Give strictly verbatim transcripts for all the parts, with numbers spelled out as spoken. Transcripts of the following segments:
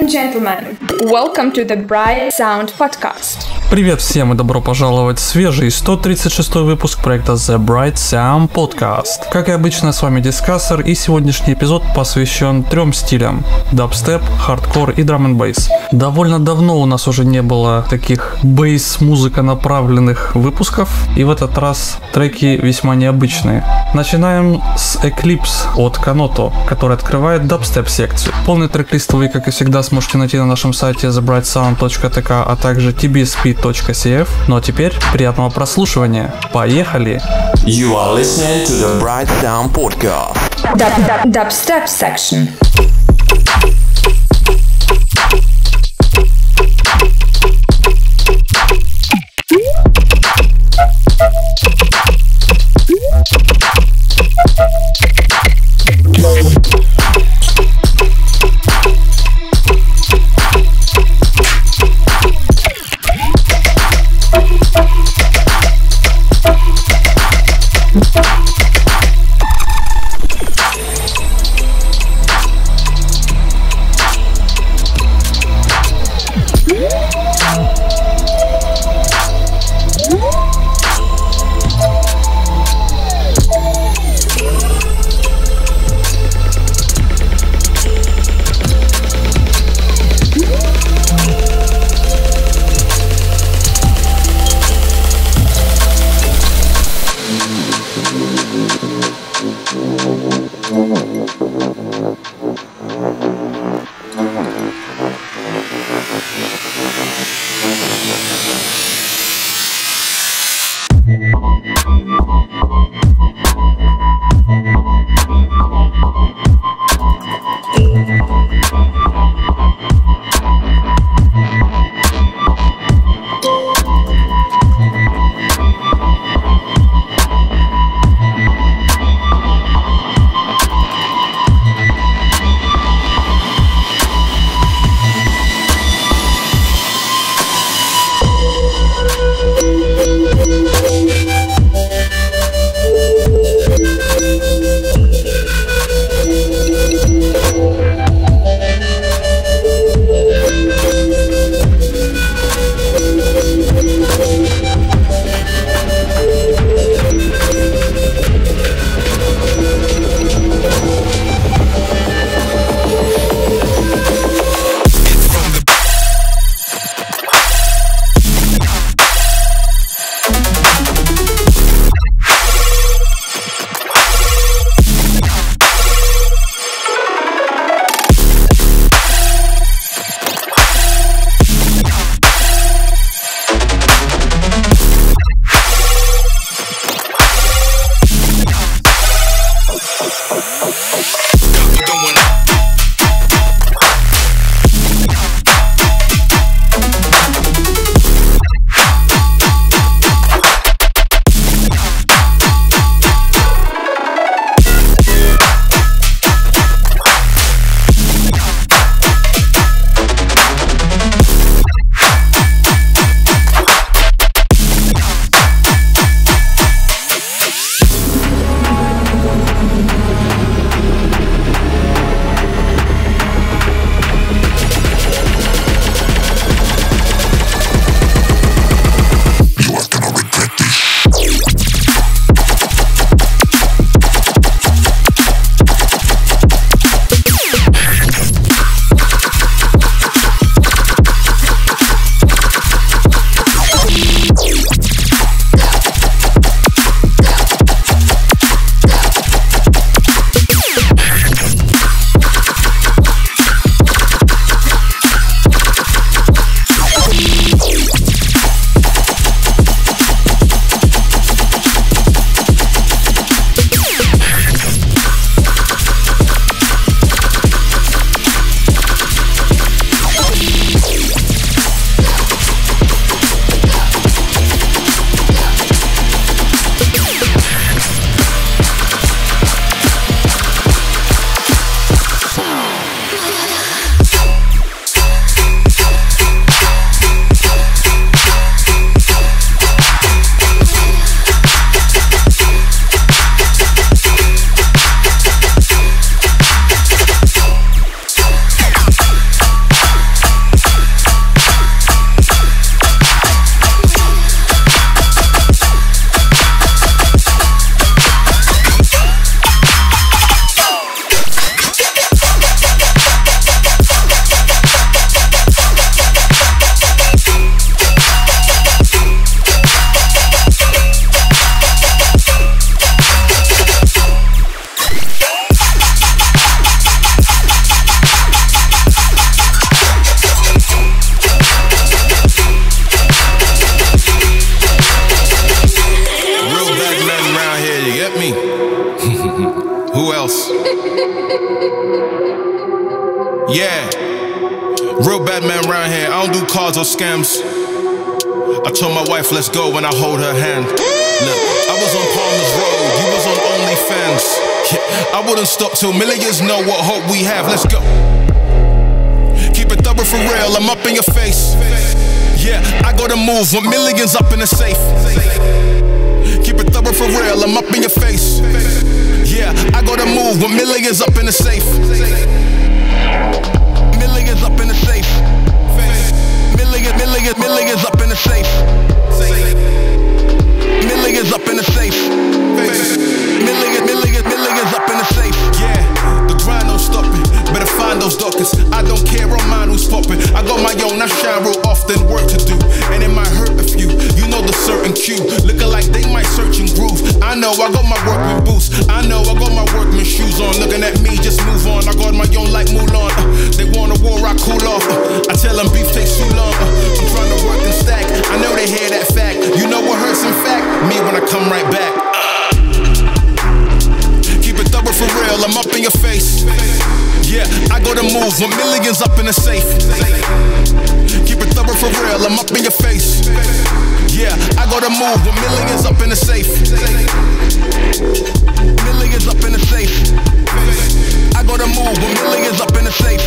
and gentlemen, welcome to the Bright Sound Podcast. Привет всем и добро пожаловать в свежий сто тридцать шестой выпуск проекта The Bright Sound Podcast. Как и обычно, с вами Discussor, и сегодняшний эпизод посвящен трем стилям: дабстеп, хардкор и драм-н-бейс. Довольно давно у нас уже не было таких бейс-музыка направленных выпусков, и в этот раз треки весьма необычные. Начинаем с Eclipse от Canoto, который открывает дабстеп-секцию. Полный трек-лист вы, как и всегда, сможете найти на нашем сайте the bright sound dot t k, а также t b s p dot c f. Ну а теперь приятного прослушивания. Поехали! You are listening to the Bright Sound Podcast. Dubstep section. bad man round here. I don't do cards or scams. I told my wife, let's go when I hold her hand. Look, I was on Palmer's Road, you was on OnlyFans. Yeah, I wouldn't stop till millions know what hope we have. Let's go. Keep it double for real, I'm up in your face. Yeah, I gotta move with millions up in the safe. Keep it double for real, I'm up in your face. Yeah, I gotta move with millions up in the safe. Millions up in the safe. Millions, millions, millions up in the safe. Millions up in the safe. Millions, millions, millions up in the safe. Yeah, the grind don't stop it. Better find those dockets. I don't care on mine who's popping. I got my own, I shine real often. Work to do, and it might hurt a few. You know the certain cue. Looking like they might search and groove. I know I got my workman boots. I know I got my workman shoes on. Looking at me, just move on. I got my own like Mulan. Uh, they want a war, I cool off. Uh, I tell them beef takes too long. Uh, I'm trying to work and stack. I know they hear that fact. You know what hurts in fact? Me when I come right back. Uh. Keep it double for real, I'm up in your face. Yeah, I gotta move with millions up in the safe. Keep it thorough for real, I'm up in your face. Yeah, I gotta move with millions up in the safe. Millions up in the safe. I gotta move with millions up in the safe.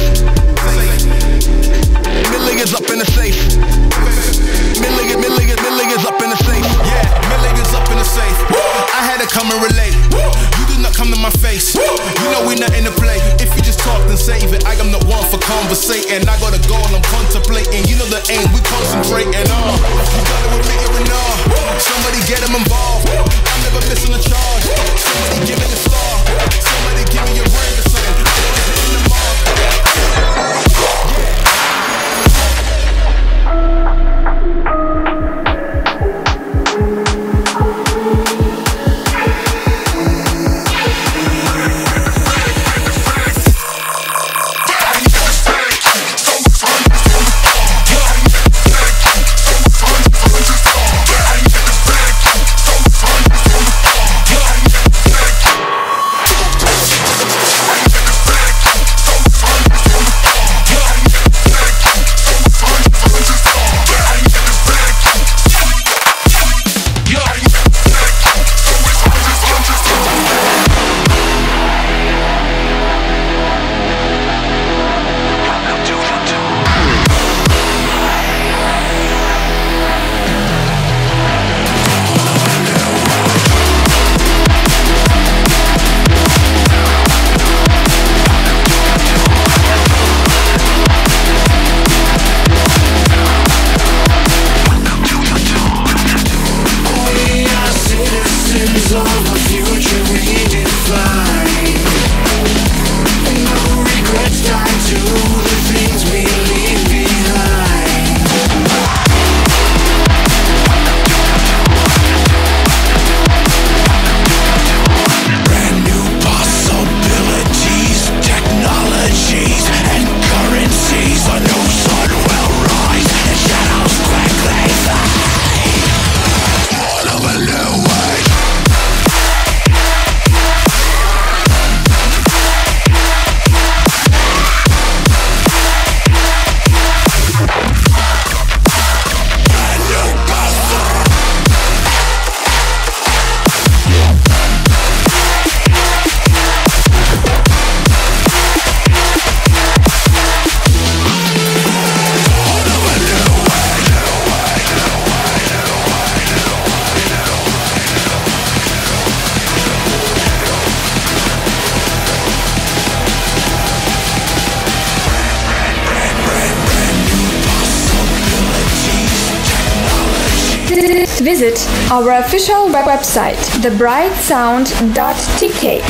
Millions up in the safe. Millions, millions, millions up in the safe. Yeah, millions up in the safe. I had to come and relate. You do not come to my face. You know we not in the play. If you just talk, then save it. I am not one for conversating. I got a goal, I'm contemplating. You know the aim, we concentrating on. You gotta admit it and all. Somebody get them involved. I'm never missing a charge. Somebody give me the star. Somebody give me your ring or something. In the mall. Visit our official web website, the bright sound dot t k.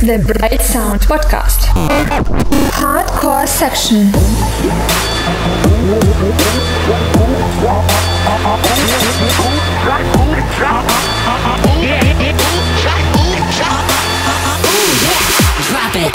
The Bright Sound Podcast. Hardcore section. Drop it. Drop it.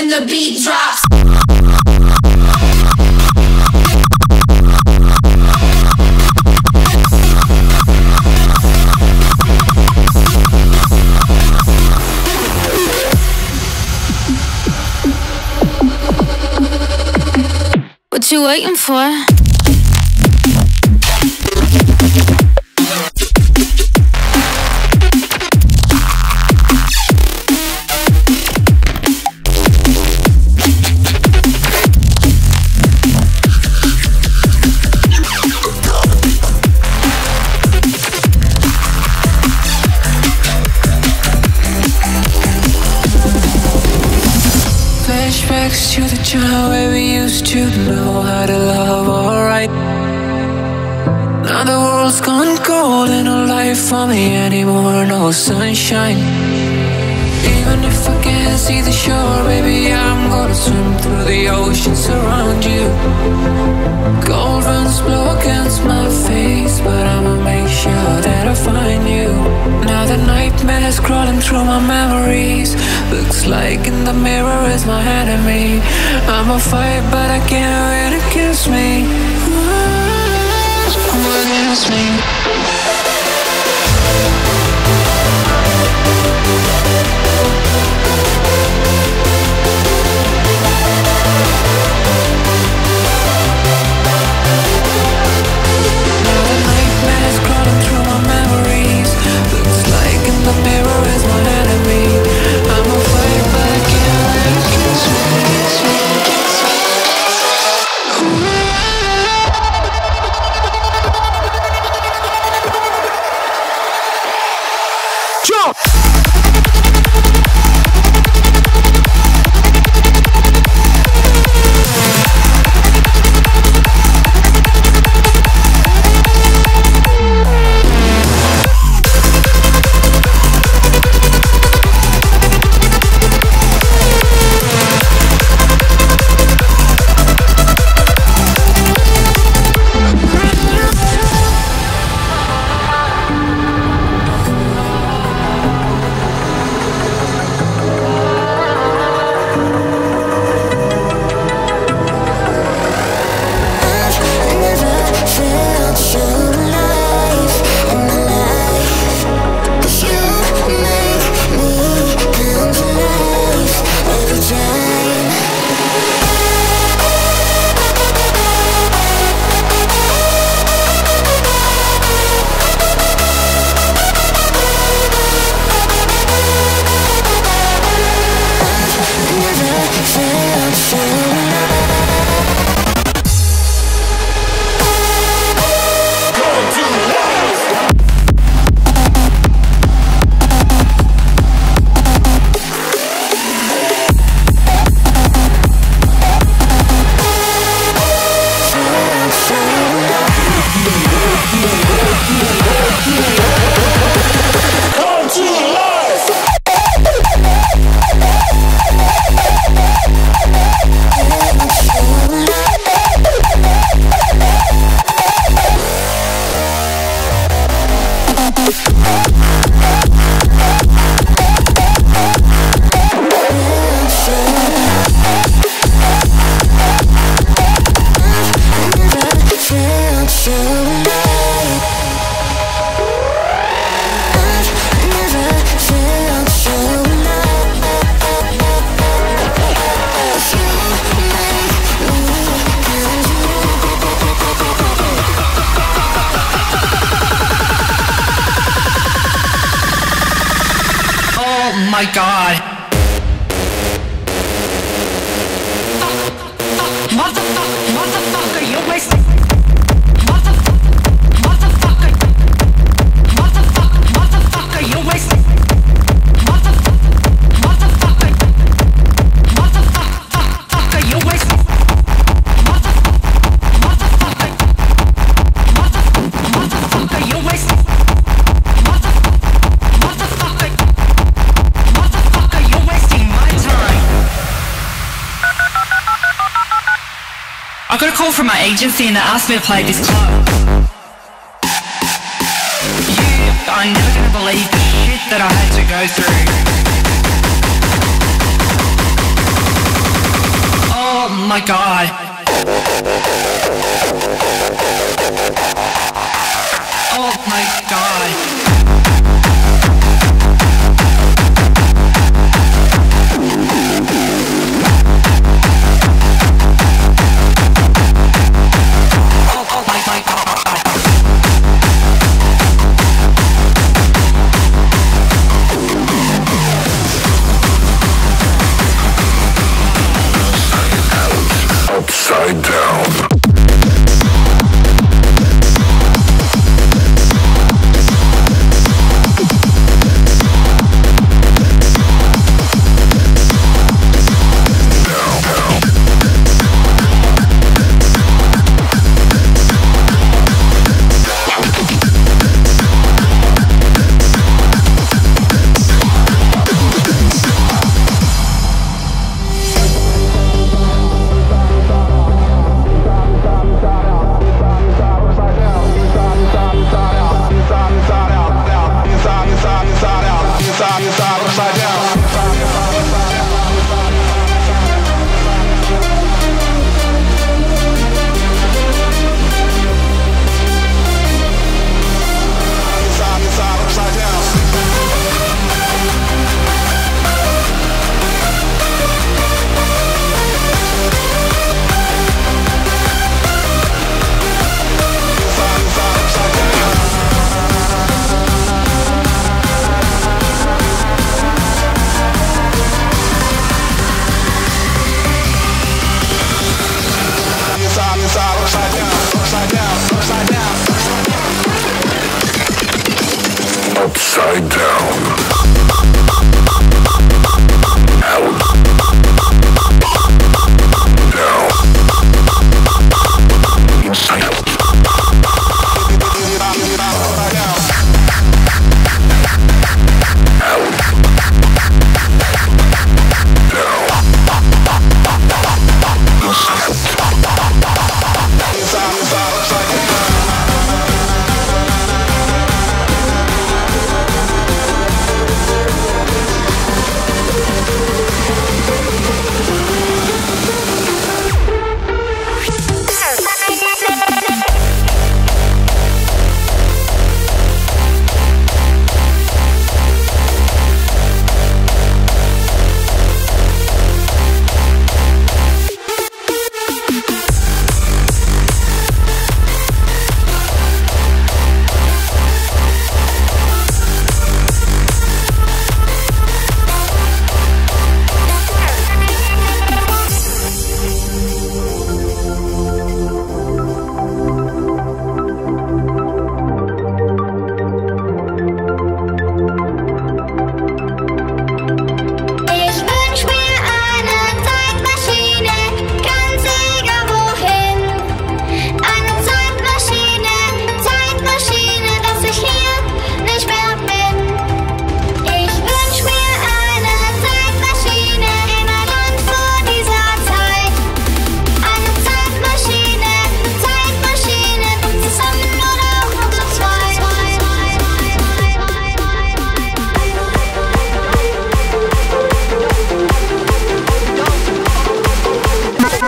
when the beat drops. What you waiting for? To the child where we used to know how to love alright. Now the world's gone cold and no life for me anymore, no sunshine. Even if I can't see the shore, baby, I'm gonna swim through the oceans around you. Cold runs blow against my face, but I'ma make sure that I find you. Now the nightmares crawling through my memories, looks like in the mirror is my enemy. I'ma fight, but I can't win against me. Against me. And they asked me to play this club. You are never gonna believe the shit that I had to go through. my God. Oh my God. Upside down. Out. Down. Inside out.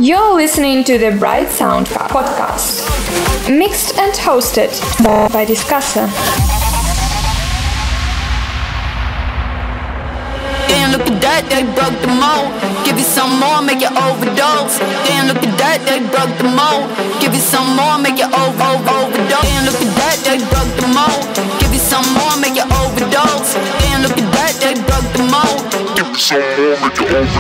You're listening to the Bright Sound Podcast, mixed and hosted by Discussor. Damn, look at that, they broke the mold. Give you some more, make you overdose. Damn, look at that, they broke the mold. Give you some more, make you over, over, overdose. Damn, look at that, they broke the mold. Give you some more, make you overdose. Damn, look at that, they broke the mold. Give you some more, make you overdose.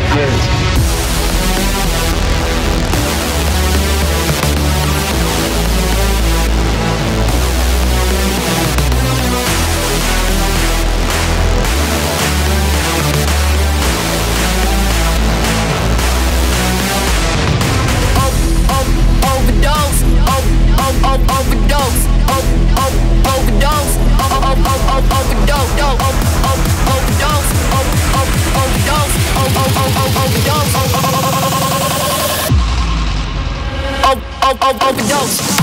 Overdose.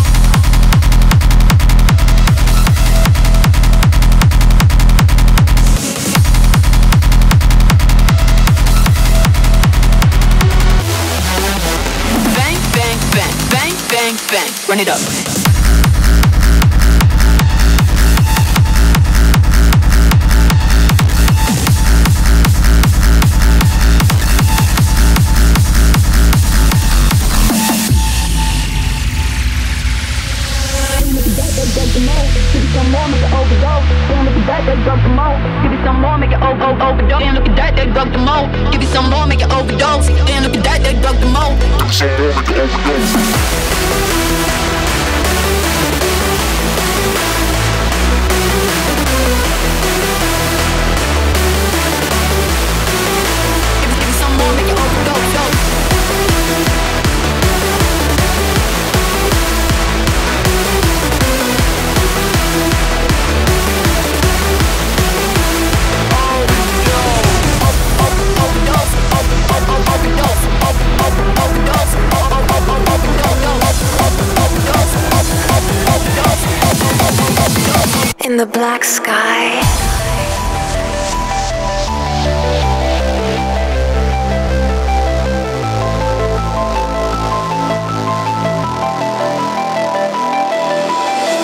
bang, run it up. In the black sky.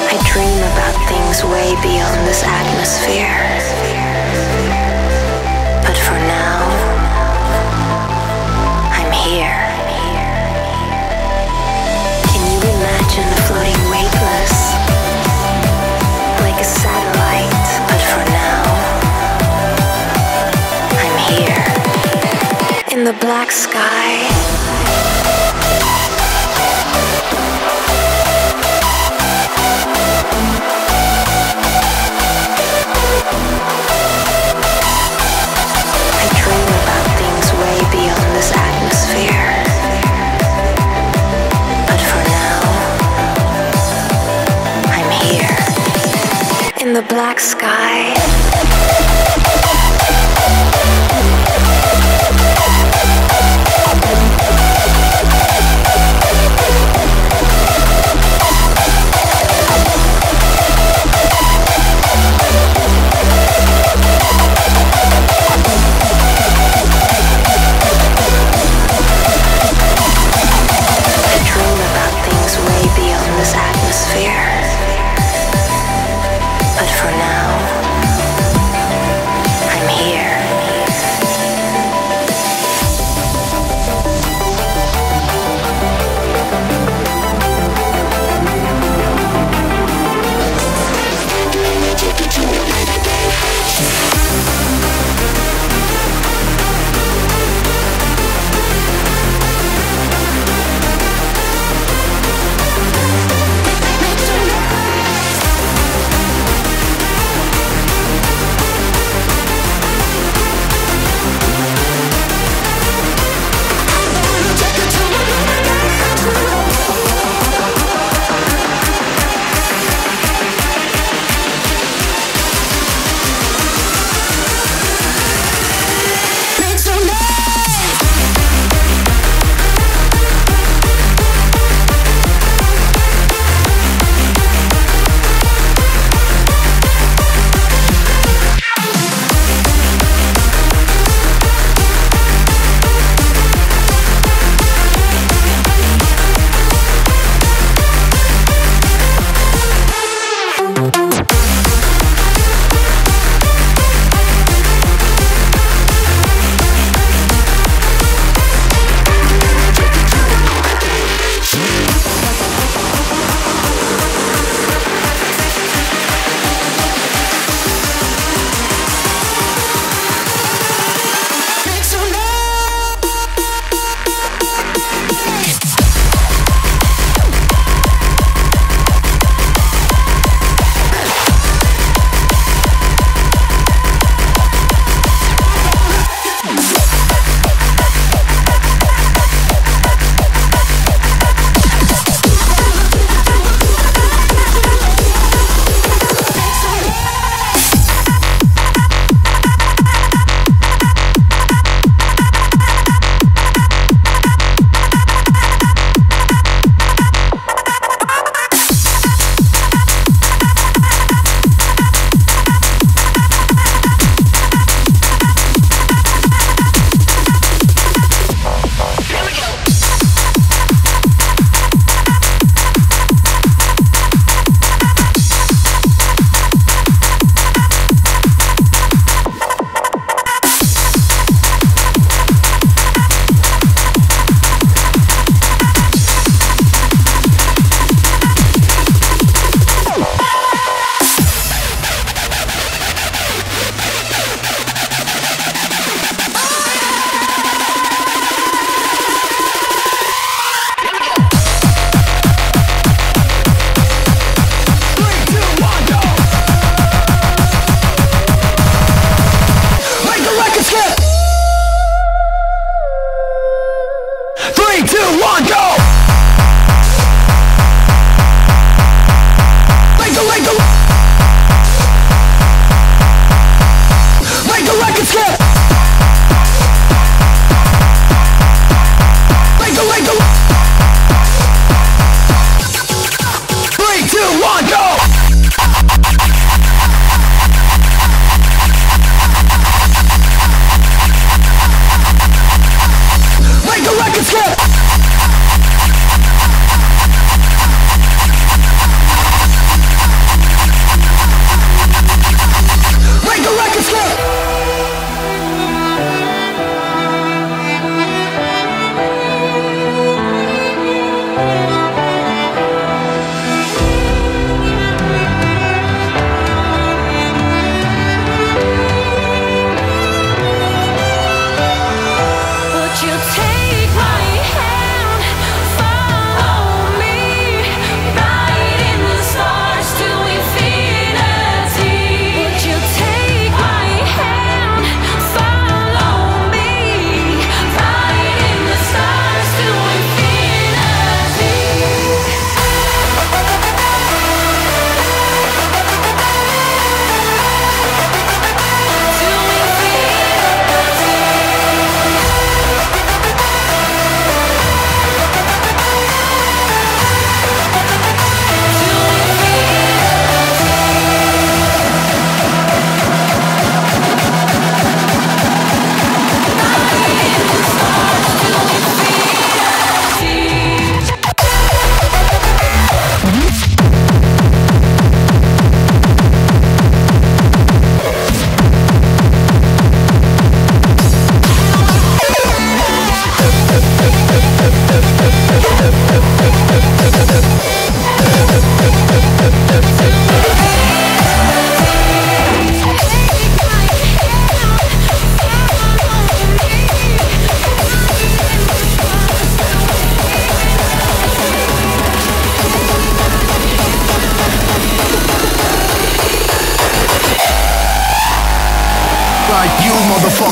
I dream about things way beyond this atmosphere. But for now, I'm here. Can you imagine floating weightless? Like a satellite, but for now, I'm here. In the black sky. In the black sky.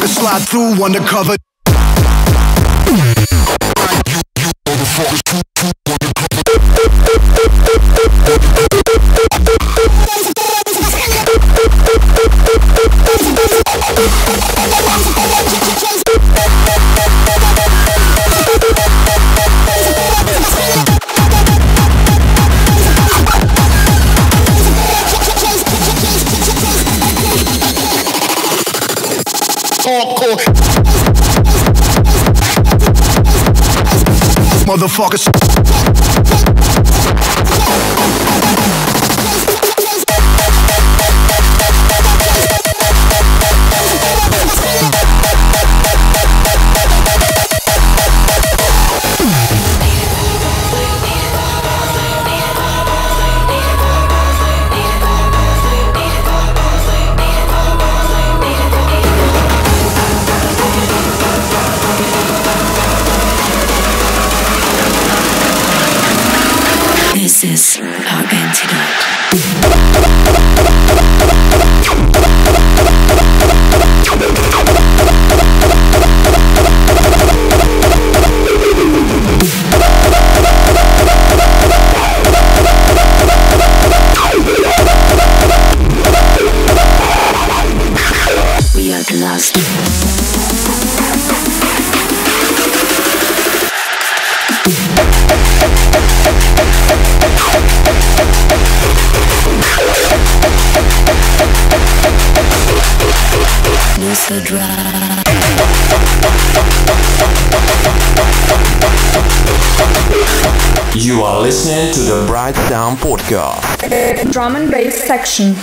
Slide through undercover. Motherfuckers. This is our antidote. We are the last. So dry. You are listening to the Bright Sound Podcast. Drum and bass section.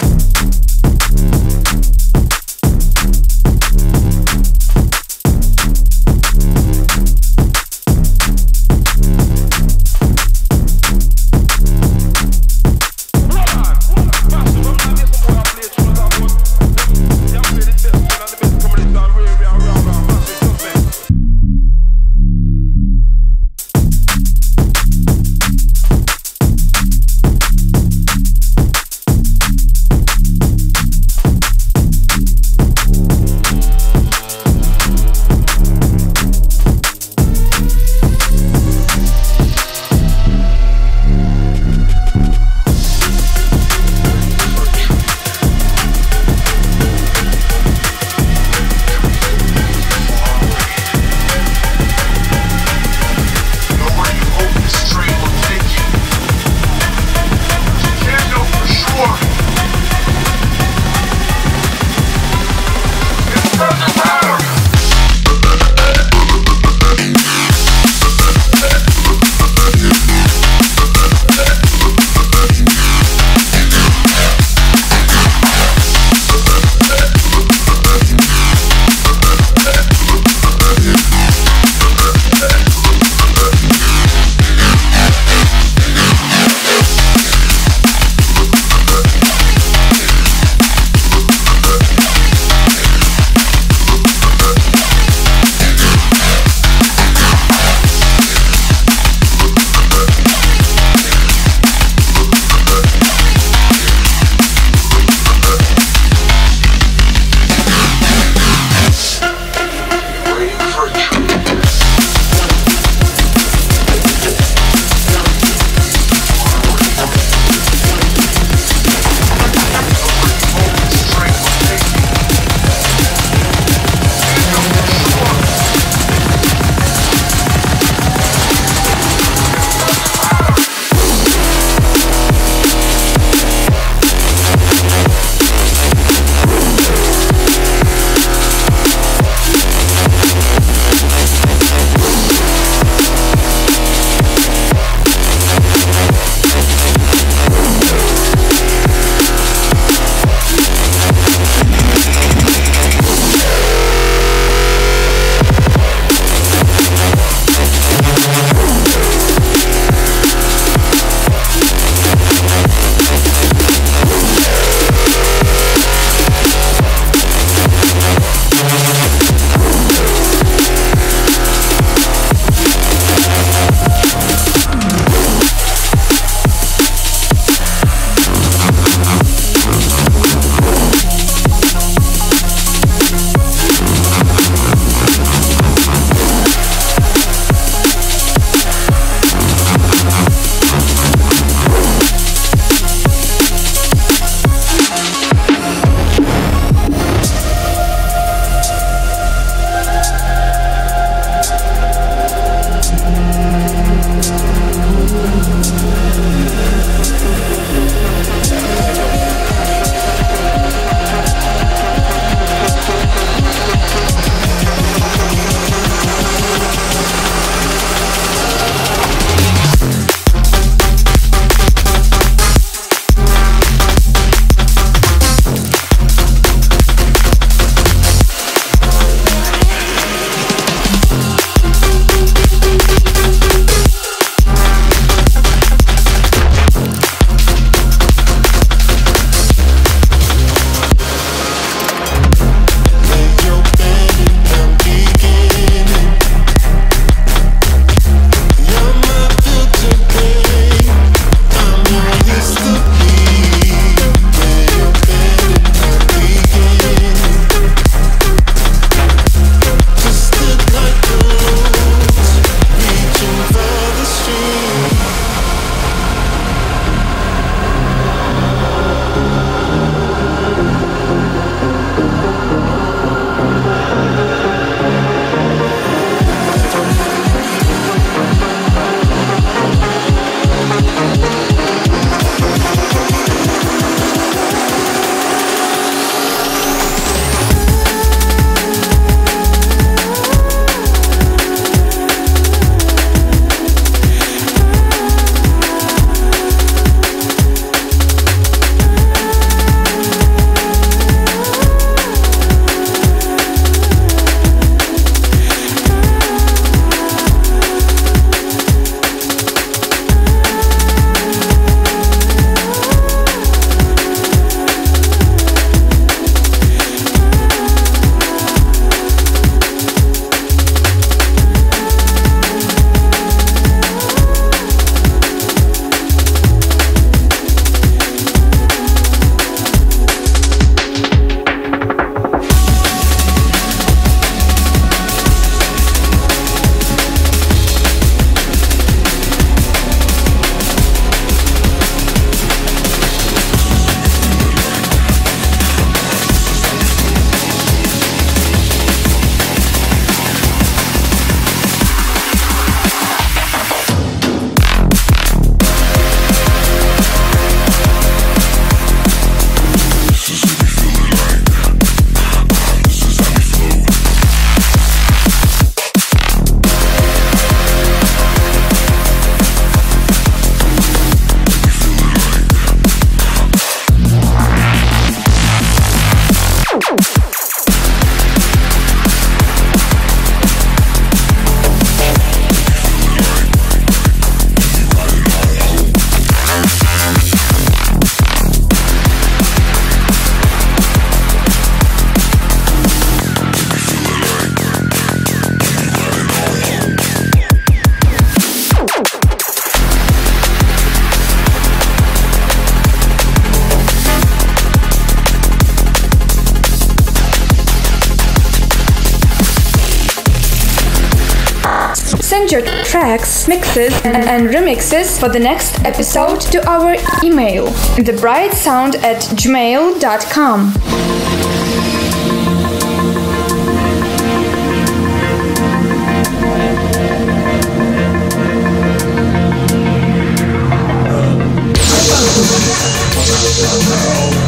send your tracks, mixes and, and remixes for the next episode to our email the bright sound at gmail dot com.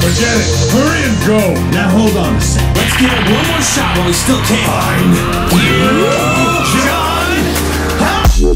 Forget it. Hurry and go. Now hold on a sec. Let's give it one more shot while we still can. Fine. John. We'll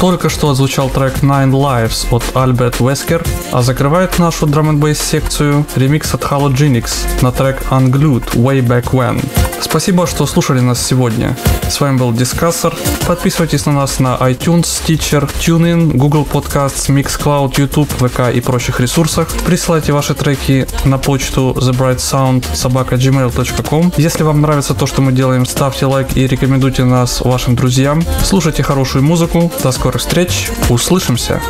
Только что отзвучал трек Nine Lives от Albert Wesker, а закрывает нашу Drum энд Bass секцию ремикс от Halogenix на трек Unglued Way Back When. Спасибо, что слушали нас сегодня. С вами был Discussor. Подписывайтесь на нас на iTunes, Stitcher, TuneIn, Google Podcasts, Mixcloud, YouTube, вэ ка и прочих ресурсах. Присылайте ваши треки на почту the bright sound собака gmail точка com. Если вам нравится то, что мы делаем, ставьте лайк и рекомендуйте нас вашим друзьям. Слушайте хорошую музыку. До скорого. До скорых встреч, услышимся!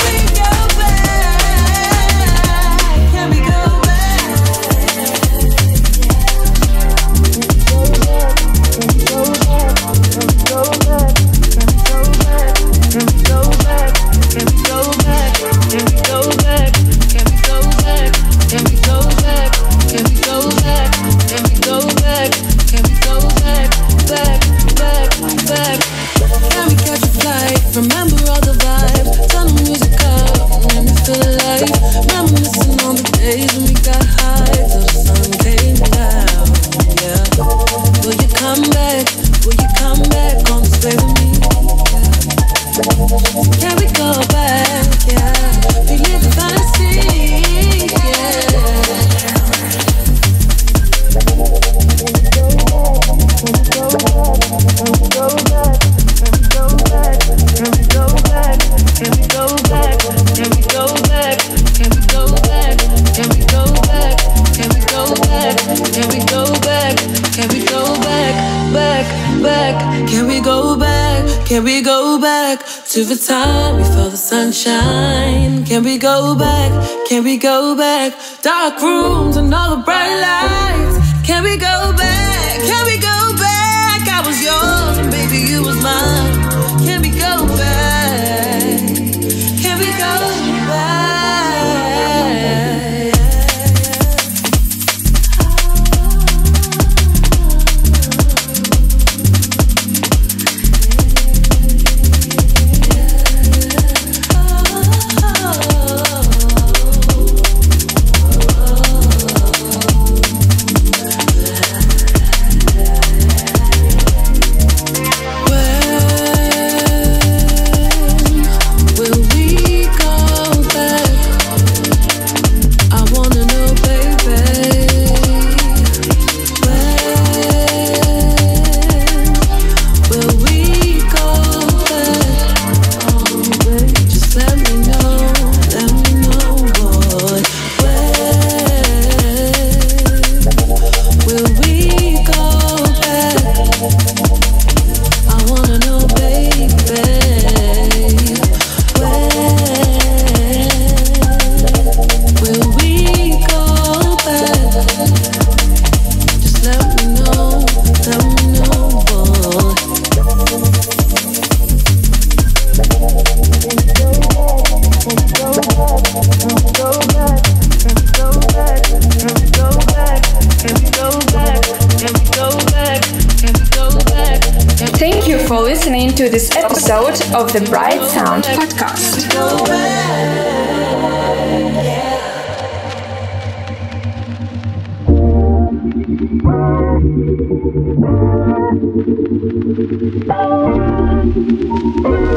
To the time before the sunshine. Can we go back? Can we go back? Dark rooms and all the bright lights. Can we go back? Can we go back? I was yours and baby you was mine. Can we go back? Can we go for listening to this episode of The Bright Sound Podcast. Thank you.